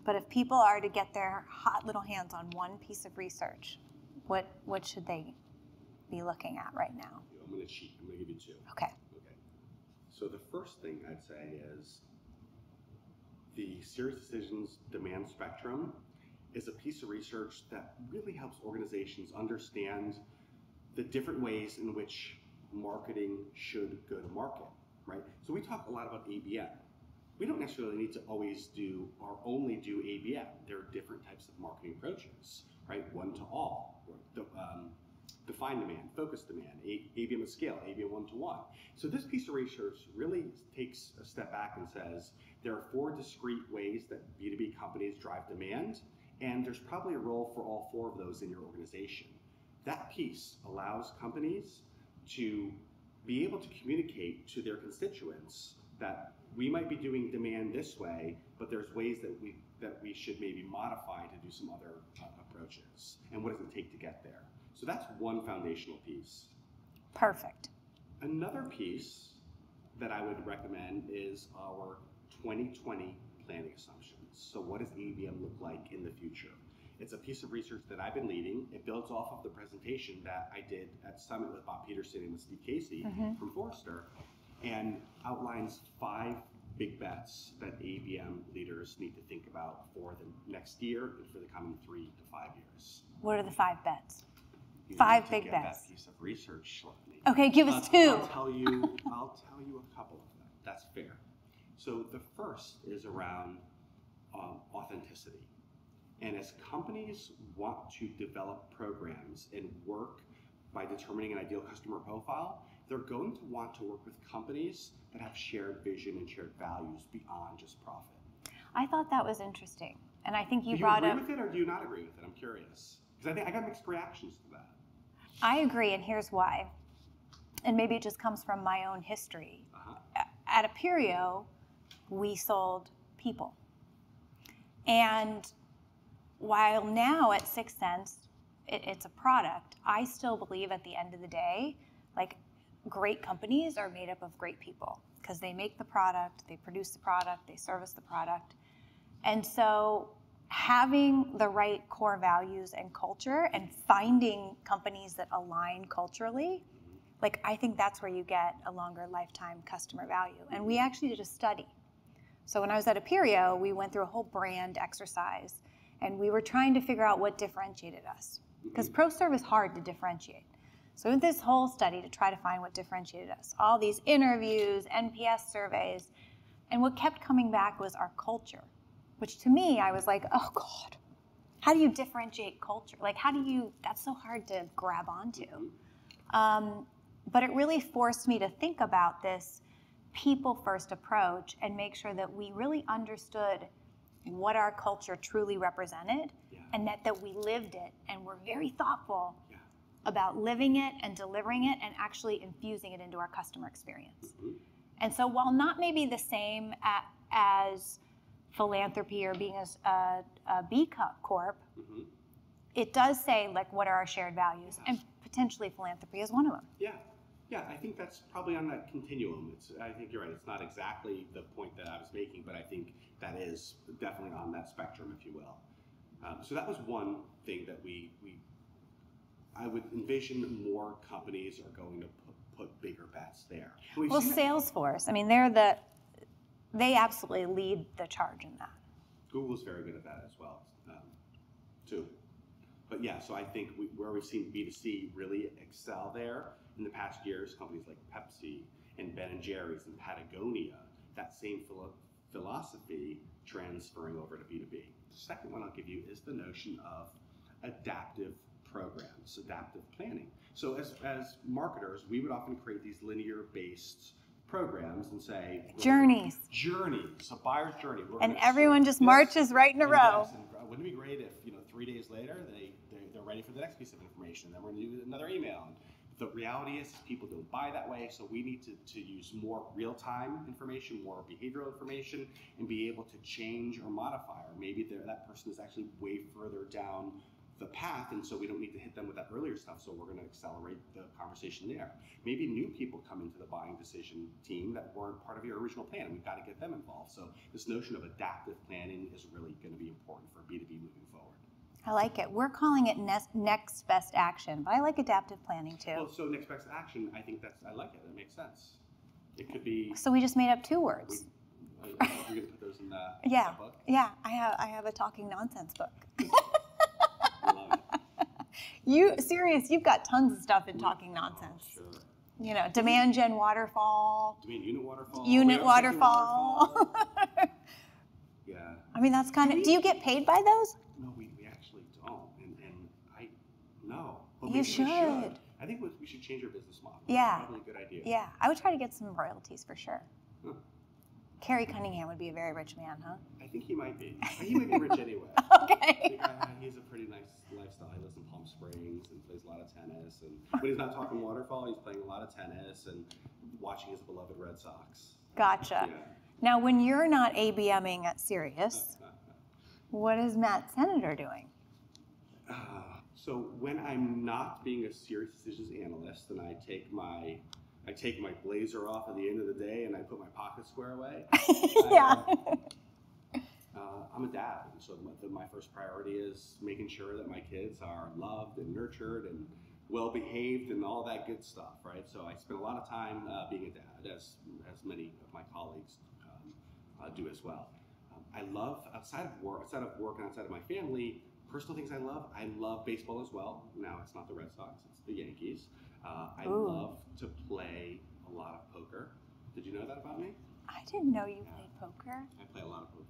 but if people are to get their hot little hands on one piece of research, what what should they be looking at right now? I'm going to cheat. I'm going to give you two. Okay. Okay. So the first thing I'd say is the SiriusDecisions demand spectrum is a piece of research that really helps organizations understand the different ways in which marketing should go to market, right? So we talk a lot about A B M, we don't necessarily need to always do or only do A B M. There are different types of marketing approaches, right? One to all, or the, um, define demand, focus demand, A B M at scale, A B M one to one. So this piece of research really takes a step back and says there are four discrete ways that B two B companies drive demand, and there's probably a role for all four of those in your organization. That piece allows companies to be able to communicate to their constituents that we might be doing demand this way, but there's ways that we that we should maybe modify to do some other uh, approaches. And what does it take to get there? So that's one foundational piece. Perfect. Another piece that I would recommend is our twenty twenty planning assumptions. So what does A B M look like in the future? It's a piece of research that I've been leading. It builds off of the presentation that I did at Summit with Bob Peterson and with Steve Casey mm-hmm. from Forrester, and outlines five big bets that A B M leaders need to think about for the next year and for the coming three to five years. What are the five bets? You five big bets. That piece of research, shortly. Okay, give us uh, two. I'll tell you. I'll tell you a couple of them. That's fair. So the first is around um, authenticity, and as companies want to develop programs and work by determining an ideal customer profile, they're going to want to work with companies that have shared vision and shared values beyond just profit. I thought that was interesting, and I think you brought up. Do you agree with it, or do you not agree with it? I'm curious, because I think I got mixed reactions to that. I agree, and here's why. And maybe it just comes from my own history. Uh-huh. At Appirio, we sold people, and while now at six sense it, it's a product, I still believe at the end of the day, like. Great companies are made up of great people because they make the product, they produce the product, they service the product. And so having the right core values and culture and finding companies that align culturally, like I think that's where you get a longer lifetime customer value. And we actually did a study. So when I was at Appirio, we went through a whole brand exercise and we were trying to figure out what differentiated us because pro serve is hard to differentiate. So in this whole study to try to find what differentiated us, all these interviews, N P S surveys, and what kept coming back was our culture, which to me, I was like, oh God, how do you differentiate culture? Like how do you, that's so hard to grab onto. Um, but it really forced me to think about this people first approach and make sure that we really understood what our culture truly represented yeah. and that, that we lived it and were very thoughtful yeah. about living it and delivering it and actually infusing it into our customer experience. Mm-hmm. And so while not maybe the same at, as philanthropy or being a, a, a B Corp, mm-hmm. it does say like what are our shared values and potentially philanthropy is one of them. Yeah, yeah, I think that's probably on that continuum. It's, I think you're right, it's not exactly the point that I was making, but I think that is definitely on that spectrum, if you will. Um, so that was one thing that we, we I would envision more companies are going to put, put bigger bets there. We've well, Salesforce, I mean, they're the, they absolutely lead the charge in that. Google's very good at that as well, um, too. But yeah, so I think we, where we've seen B two C really excel there in the past years, companies like Pepsi and Ben and Jerry's and Patagonia, that same philo philosophy transferring over to B two B. The second one I'll give you is the notion of adaptive programs, adaptive planning. So as, as marketers, we would often create these linear-based programs and say... Journeys. Journeys, a buyer's journey. We're and everyone just this, marches right in a row. And wouldn't it be great if, you know, three days later, they, they're, they're ready for the next piece of information. Then we're going to do another email. And the reality is people don't buy that way, so we need to, to use more real-time information, more behavioral information, and be able to change or modify. Or maybe that person is actually way further down the path, and so we don't need to hit them with that earlier stuff, so we're going to accelerate the conversation there. Maybe new people come into the buying decision team that weren't part of your original plan, and we've got to get them involved. So this notion of adaptive planning is really going to be important for B two B moving forward. I like it. We're calling it next best action, but I like adaptive planning too. Well, so next best action, I think that's, I like it. That makes sense. It could be... So we just made up two words. We, are you going to put those in the, yeah. the book? Yeah, I have, I have a Talking Nonsense book. You serious? You've got tons of stuff in Talking Nonsense. Oh, sure. You know, demand gen waterfall. Do you mean unit waterfall? Unit waterfall. waterfall. mean, that's kind of, do you get paid by those? No, we, we actually don't. And, and I, no. But you should. should. I think we should change our business model. Yeah. That's probably a good idea. Yeah. I would try to get some royalties for sure. Huh. Kerry Cunningham would be a very rich man, huh? I think he might be. He might be rich anyway. Okay. Uh, he's a pretty nice lifestyle. He lives in Palm Springs and plays a lot of tennis. And when he's not talking waterfall, he's playing a lot of tennis and watching his beloved Red Sox. Gotcha. Yeah. Now, when you're not A B M ing at Sirius, what is Matt Senatore doing? Uh, so when I'm not being a SiriusDecisions analyst, and I take my I take my blazer off at the end of the day and I put my pocket square away. Yeah. I, uh, I'm a dad, and so my, my first priority is making sure that my kids are loved and nurtured and well-behaved and all that good stuff, right? So I spend a lot of time uh, being a dad, as as many of my colleagues um, uh, do as well. Um, I love, outside of work, outside of work and outside of my family, personal things I love. I love baseball as well. Now it's not the Red Sox, it's the Yankees. Uh, I Ooh. love to play a lot of poker. Did you know that about me? I didn't know you yeah. played poker. I play a lot of poker.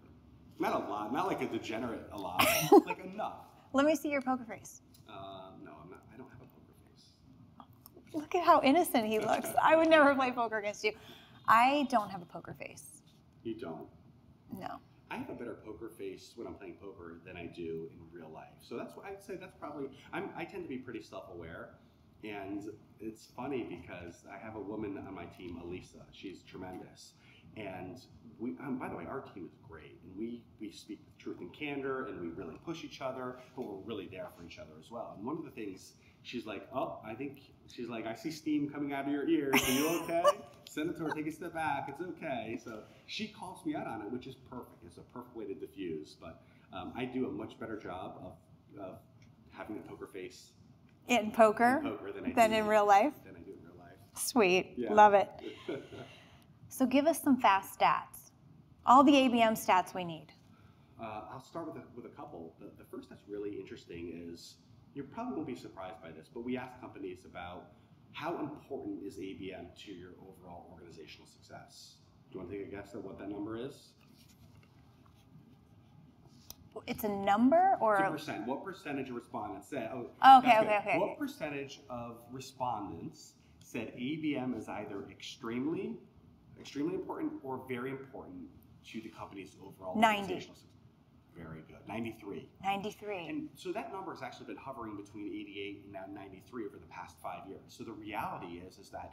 Not a lot, not like a degenerate a lot, like enough. Let me see your poker face. Uh, no, I'm not, I don't have a poker face. Look at how innocent he looks. I would never play poker against you. I don't have a poker face. You don't? No. I have a better poker face when I'm playing poker than I do in real life. So that's why I'd say that's probably, I'm, I tend to be pretty self-aware. And it's funny because I have a woman on my team, Elisa. She's tremendous. And we, um, by the way, our team is great. And we, we speak with truth and candor, and we really push each other, but we're really there for each other as well. And one of the things, she's like, oh, I think, she's like, I see steam coming out of your ears. Are you okay? Senator, take a step back. It's okay. So she calls me out on it, which is perfect. It's a perfect way to diffuse. But um, I do a much better job of, of having a poker face in poker, in poker than, I than do in real life? Than I do in real life. Sweet. Yeah. Love it. So give us some fast stats. All the A B M stats we need. Uh, I'll start with a, with a couple. The, the first that's really interesting is, you probably won't be surprised by this, but we ask companies about how important is A B M to your overall organizational success. Do you want to take a guess at what that number is? It's a number or a percent. What percentage of respondents said? Oh, okay, okay, okay. What percentage of respondents said A B M is either extremely, extremely important or very important to the company's overall organizational success? Very good. ninety-three. ninety-three. And so that number has actually been hovering between eighty-eight and now ninety-three over the past five years. So the reality is, is that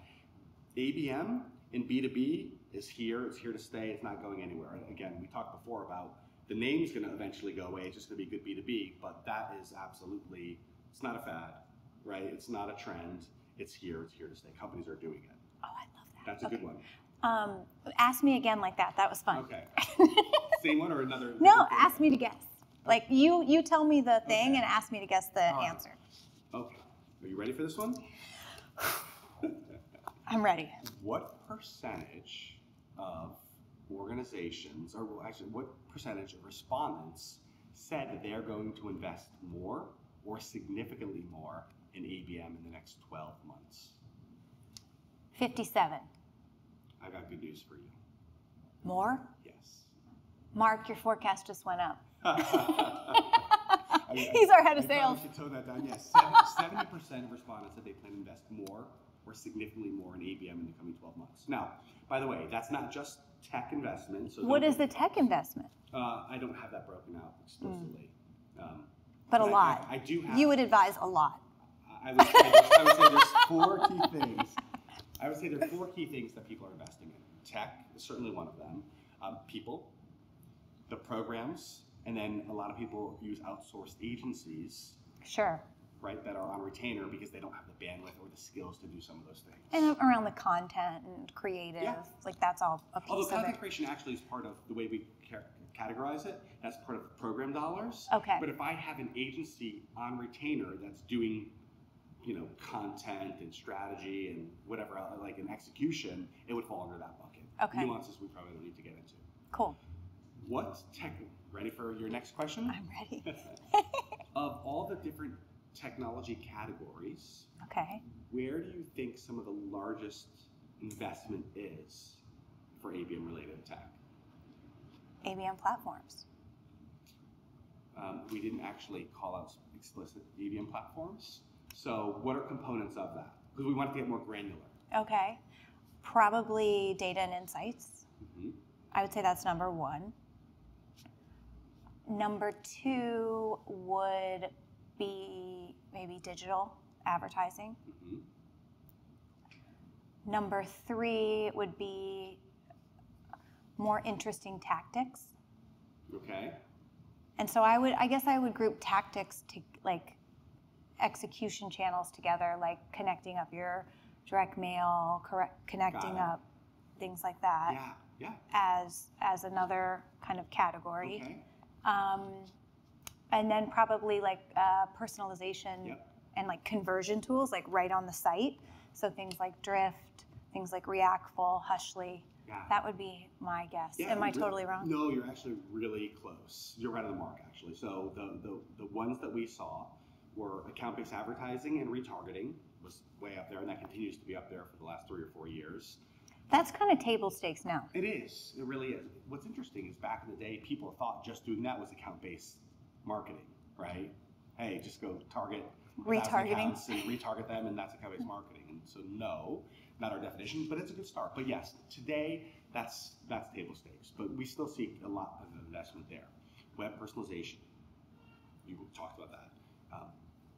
A B M and B two B is here. It's here to stay. It's not going anywhere. Again, we talked before about the name's going to eventually go away. It's just going to be good B two B, but that is absolutely, it's not a fad, right? It's not a trend. It's here. It's here to stay. Companies are doing it. Oh, I love that. That's a okay. good one. Um, ask me again like that. That was fun. Okay. Same one or another? No, ask me to guess. Like you, you tell me the thing okay. and ask me to guess the right. answer. Okay. Are you ready for this one? I'm ready. What percentage of organizations, or actually what percentage of respondents said that they are going to invest more or significantly more in A B M in the next twelve months? fifty-seven. I got good news for you. More? Yes. Mark, your forecast just went up. I mean, he's I, our head of I sales. I should tone that down. Yes, seventy percent of respondents said they plan to invest more or significantly more in A B M in the coming twelve months. Now, by the way, that's not just tech investment. So what is the tech investment? Uh, I don't have that broken out explicitly. Mm. Um, but, but a I, lot. I, I do have. You would advise a lot. I would, I, would, I would say there's four key things. I would say there are four key things that people are investing in. Tech is certainly one of them. Um, people, the programs, and then a lot of people use outsourced agencies. Sure. Right, that are on retainer because they don't have the bandwidth or the skills to do some of those things. And around the content and creative, yeah. like that's all a piece Although of it. Although content creation actually is part of the way we categorize it. That's part of the program dollars. Okay. But if I have an agency on retainer that's doing, you know, content and strategy and whatever, like an execution, it would fall under that bucket. Okay. Nuances we probably don't need to get into. Cool. What tech? Ready for your next question? I'm ready. Of all the different technology categories, okay, where do you think some of the largest investment is for A B M related tech? A B M platforms. Um, we didn't actually call out explicit A B M platforms. So what are components of that? Because we wanted to get more granular. Okay. Probably data and insights. Mm-hmm. I would say that's number one. Number two would be maybe digital advertising. Mm-hmm. Number three would be more interesting tactics. Okay. And so I would, I guess I would group tactics to like execution channels together, like connecting up your direct mail, correct, connecting up things like that. Yeah, yeah. As as another kind of category. Okay. Um, and then probably like uh, personalization yep. and like conversion tools, like right on the site. So things like Drift, things like Reactful, Hushly. Yeah. That would be my guess. Yeah, Am I totally wrong? No, you're actually really close. You're right on the mark, actually. So the, the, the ones that we saw were account-based advertising and retargeting was way up there, and that continues to be up there for the last three or four years. That's kind of table stakes now. It is. It really is. What's interesting is back in the day, people thought just doing that was account-based marketing, right? Hey, just go target retargeting and retarget them, and that's account-based marketing. And so no, not our definition, but it's a good start. But yes, today that's that's table stakes. But we still see a lot of investment there. Web personalization, you talked about that. Um,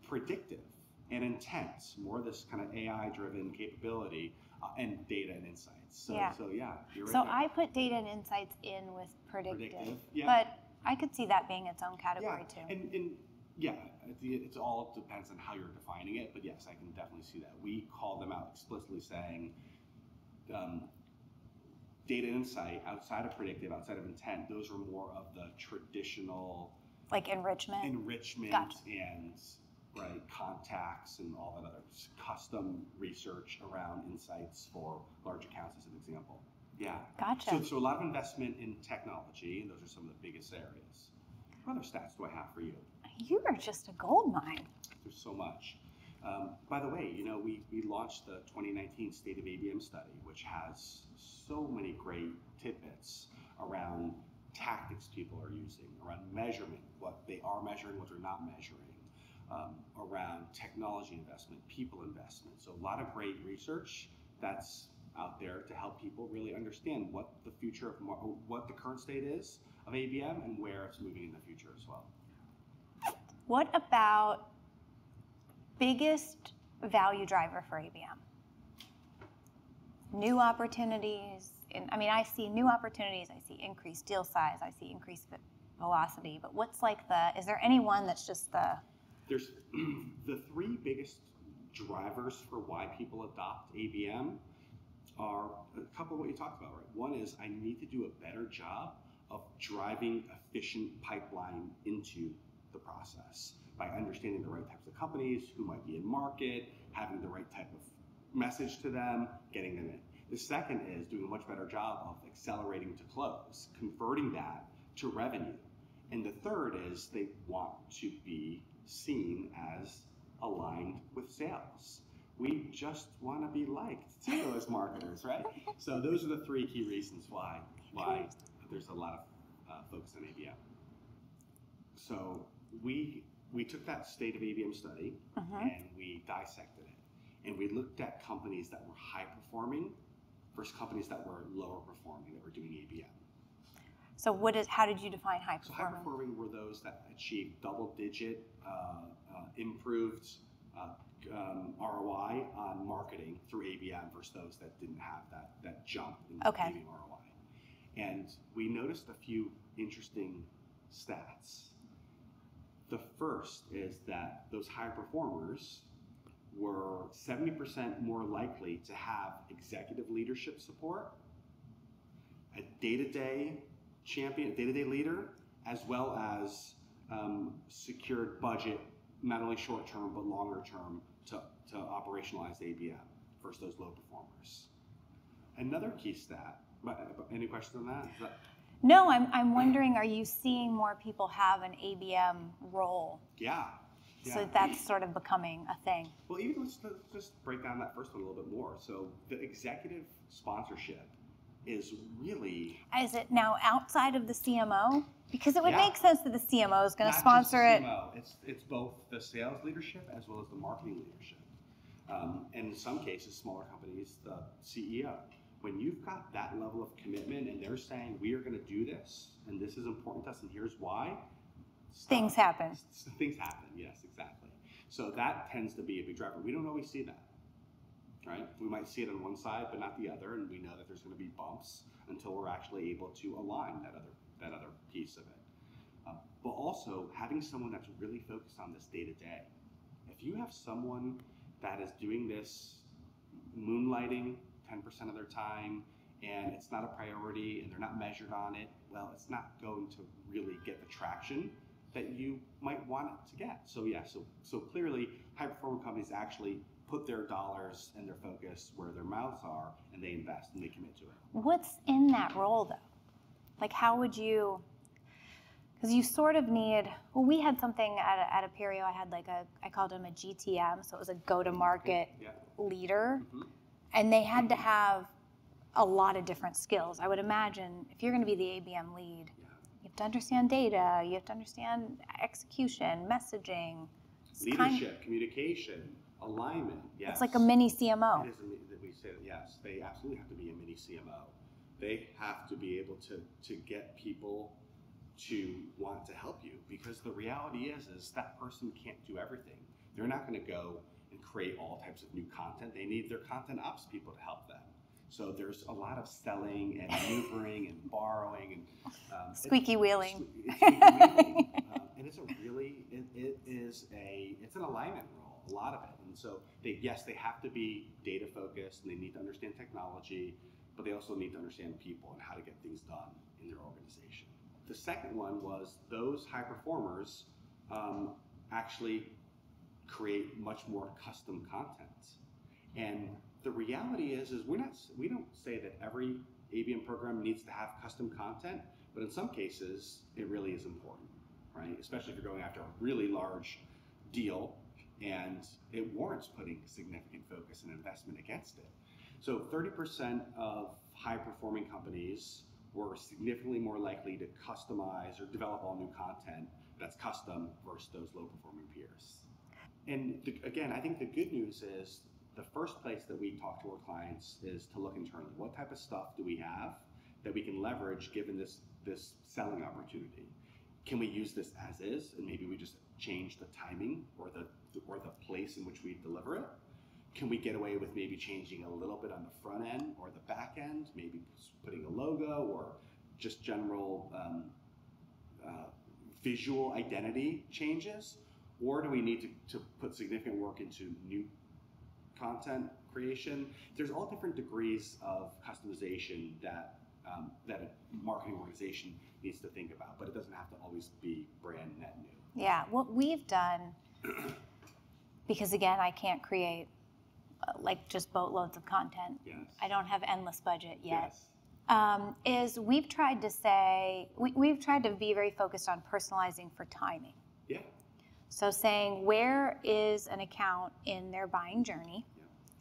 predictive and intent, more of this kind of A I-driven capability, uh, and data and insights. So yeah, so, yeah you're right. So there. I put data and insights in with predictive, predictive yeah. but I could see that being its own category yeah. too. And, and, Yeah, it all depends on how you're defining it, but yes, I can definitely see that. We call them out explicitly saying um, data insight, outside of predictive, outside of intent, those are more of the traditional... Like enrichment? Enrichment gotcha. and right, contacts and all that other custom research around insights for large accounts as an example. Yeah. Gotcha. So, so a lot of investment in technology, and those are some of the biggest areas. What other stats do I have for you? You are just a gold mine. There's so much. Um, by the way, you know, we, we launched the twenty nineteen State of A B M study, which has so many great tidbits around tactics people are using, around measurement, what they are measuring, what they're not measuring, um, around technology investment, people investment. So a lot of great research that's out there to help people really understand what the future of, what the current state is of A B M and where it's moving in the future as well. What about biggest value driver for A B M? New opportunities, in, I mean, I see new opportunities, I see increased deal size, I see increased velocity, but what's like the, is there any one that's just the? There's the three biggest drivers for why people adopt A B M are a couple of what you talked about, right? One is I need to do a better job of driving efficient pipeline into the process by understanding the right types of companies, who might be in market, having the right type of message to them, getting them in. The second is doing a much better job of accelerating to close, converting that to revenue. And the third is they want to be seen as aligned with sales. We just want to be liked too as marketers, right? So those are the three key reasons why why there's a lot of uh, focus on A B M. So We we took that State of A B M study uh-huh. and we dissected it, and we looked at companies that were high performing versus companies that were lower performing that were doing A B M. So what is? How did you define high performing? So high performing were those that achieved double digit uh, uh, improved uh, um, R O I on marketing through A B M versus those that didn't have that that jump in okay. A B M R O I. And we noticed a few interesting stats. The first is that those high performers were seventy percent more likely to have executive leadership support, a day-to-day champion, a day-to-day leader, as well as um, secured budget, not only short-term, but longer-term to, to operationalize A B M versus those low performers. Another key stat, any questions on that? Is that No, I'm, I'm wondering, are you seeing more people have an A B M role? Yeah. yeah. So that's sort of becoming a thing. Well, even let's, let's just break down that first one a little bit more. So the executive sponsorship is really... Is it now outside of the C M O? Because it would yeah. make sense that the C M O is going to sponsor it. Not just the C M O. It's, it's both the sales leadership as well as the marketing leadership. Um, and in some cases, smaller companies, the C E O. When you've got that level of commitment and they're saying, we are going to do this, and this is important to us, and here's why. Stop. Things happen. Things happen, yes, exactly. So that tends to be a big driver. We don't always see that, right? We might see it on one side, but not the other, and we know that there's going to be bumps until we're actually able to align that other that other piece of it. Uh, but also, having someone that's really focused on this day-to-day. If you have someone that is doing this moonlighting ten percent of their time, and it's not a priority, and they're not measured on it, well, it's not going to really get the traction that you might want it to get. So yeah, so so clearly, high-performing companies actually put their dollars and their focus where their mouths are, and they invest and they commit to it. What's in that role, though? Like, how would you, because you sort of need, well, we had something at, at Appirio, I had like a, I called him a G T M, so it was a go-to-market yeah. leader, mm-hmm. and they had to have a lot of different skills. I would imagine if you're going to be the A B M lead, yeah. you have to understand data, you have to understand execution, messaging. Leadership, kind of, communication, alignment, yes. It's like a mini C M O. It is a, we say that, yes, they absolutely have to be a mini C M O. They have to be able to, to get people to want to help you, because the reality is, is that person can't do everything. They're not going to go and create all types of new content. They need their content ops people to help them. So there's a lot of selling and maneuvering and borrowing and um, squeaky wheeling. It's, it's squeaky wheeling. um, and it's a really, it, it is a, it's an alignment role, a lot of it. And so they, yes, they have to be data focused and they need to understand technology, but they also need to understand people and how to get things done in their organization. The second one was those high performers um, actually create much more custom content. And the reality is, is we're not, we don't say that every A B M program needs to have custom content, but in some cases, it really is important, right? Especially if you're going after a really large deal and it warrants putting significant focus and investment against it. So thirty percent of high-performing companies were significantly more likely to customize or develop all new content that's custom versus those low-performing peers. And the, again, I think the good news is the first place that we talk to our clients is to look internally. What type of stuff do we have that we can leverage given this, this selling opportunity? Can we use this as is, and maybe we just change the timing or the, or the place in which we deliver it? Can we get away with maybe changing a little bit on the front end or the back end, maybe putting a logo or just general um, uh, visual identity changes? Or do we need to, to put significant work into new content creation? There's all different degrees of customization that, um, that a marketing organization needs to think about, but it doesn't have to always be brand net new. Yeah, what we've done, because again, I can't create like just boatloads of content. Yes. I don't have endless budget yet. Yes. Um, is we've tried to say, we, we've tried to be very focused on personalizing for timing. Yeah. So saying where is an account in their buying journey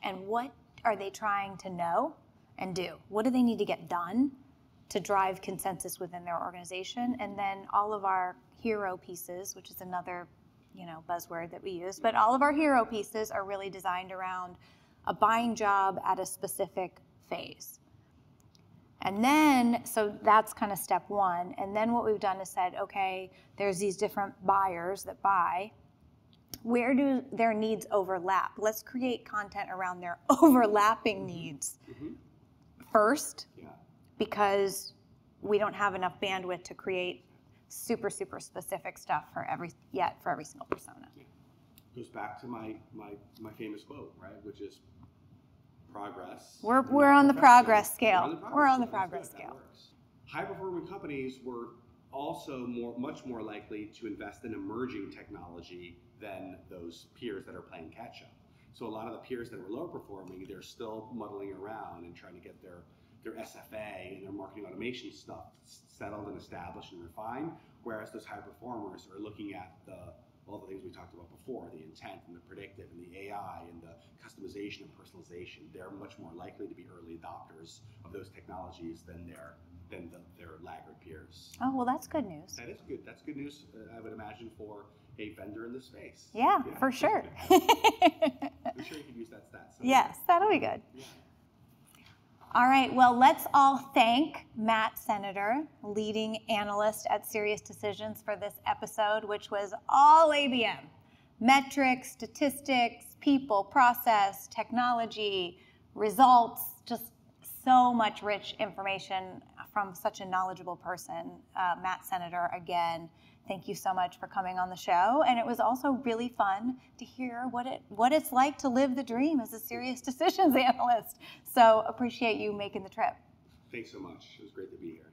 yeah. and what are they trying to know and do? What do they need to get done to drive consensus within their organization? And then all of our hero pieces, which is another you know, buzzword that we use, but all of our hero pieces are really designed around a buying job at a specific phase. And then, so that's kind of step one. And then what we've done is said, okay, there's these different buyers that buy. Where do their needs overlap? Let's create content around their overlapping needs mm-hmm. first, yeah. because we don't have enough bandwidth to create super, super specific stuff for every yet for every single persona. Yeah. Goes back to my, my my famous quote, right? Which is progress. We're we're, we're on the progress scale. We're on the progress scale. High performing companies were also more much more likely to invest in emerging technology than those peers that are playing catch up. So a lot of the peers that were low performing, they're still muddling around and trying to get their their S F A and their marketing automation stuff settled and established and refined, whereas those high performers are looking at the, all the things we talked about before, the intent and the predictive and the A I and the customization and personalization. They're much more likely to be early adopters of those technologies than their than the, their laggard peers. Oh, well, that's good news. That is good. That's good news, uh, I would imagine, for a vendor in the space. Yeah, yeah. for sure. I'm sure you could use that stat. So. Yes, that'll be good. Yeah. All right, well, let's all thank Matt Senatore, leading analyst at SiriusDecisions, for this episode, which was all A B M. Metrics, statistics, people, process, technology, results, just so much rich information from such a knowledgeable person. Uh, Matt Senatore, again, thank you so much for coming on the show. And it was also really fun to hear what it what it's like to live the dream as a SiriusDecisions analyst. So appreciate you making the trip. Thanks so much. It was great to be here.